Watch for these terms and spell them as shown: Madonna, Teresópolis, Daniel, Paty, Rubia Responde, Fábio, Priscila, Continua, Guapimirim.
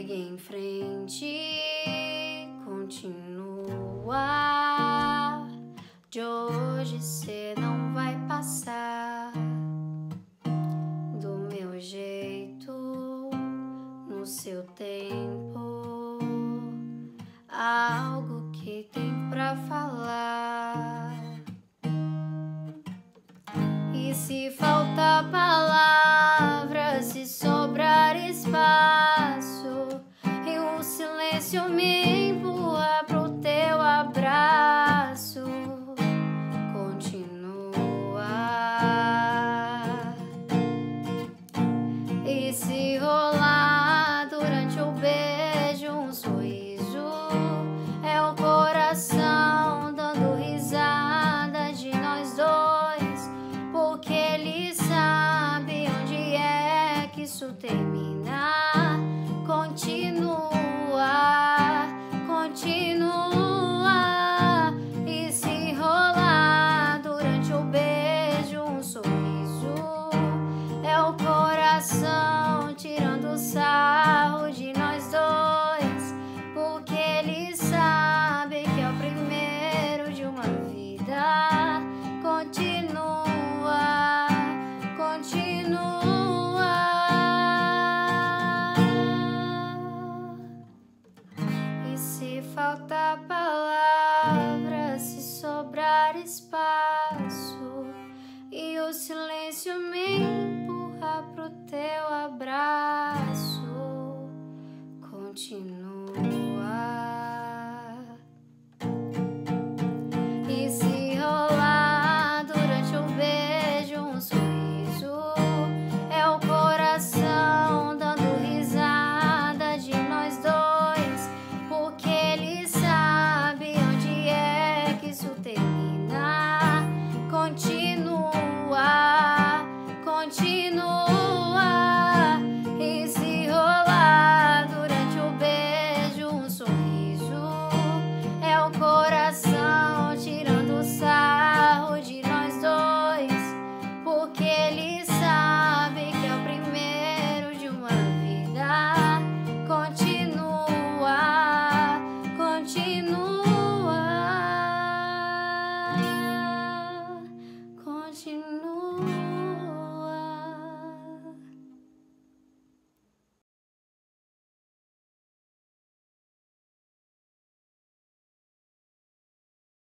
Segue em frente, continua. De hoje cê não vai passar. Do meu jeito, no seu tempo, algo que tem pra falar. E se falta palavra, se sobrar espaço, e o silêncio me empurra pro teu abraço, continua. E se rolar durante o beijo um sorriso, é o coração dando risada de nós dois, porque ele sabe onde é que isso termina. Continua, continua. E se rolar durante o beijo um sorriso, é o coração tirando sarro de nós dois, porque ele sabe que é o primeiro de uma vida. Continua, continua. Se falta palavra, se sobrar espaço, e o silêncio me